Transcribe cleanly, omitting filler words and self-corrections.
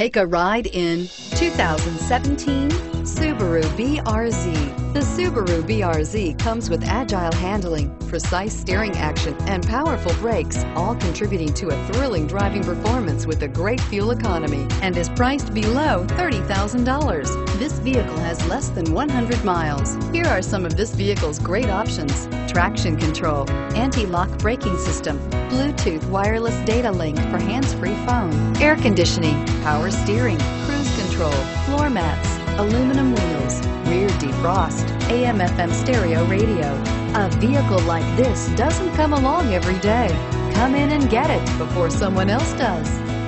Take a ride in 2017 Subaru BRZ. The Subaru BRZ comes with agile handling, precise steering action, and powerful brakes, all contributing to a thrilling driving performance with a great fuel economy, and is priced below $30,000. This vehicle has less than 100 miles. Here are some of this vehicle's great options: traction control, anti-lock braking system, Bluetooth wireless data link for hands-free phone, air conditioning, power steering, cruise control, floor mats, aluminum wheels, rear defrost, AM/FM stereo radio. A vehicle like this doesn't come along every day. Come in and get it before someone else does.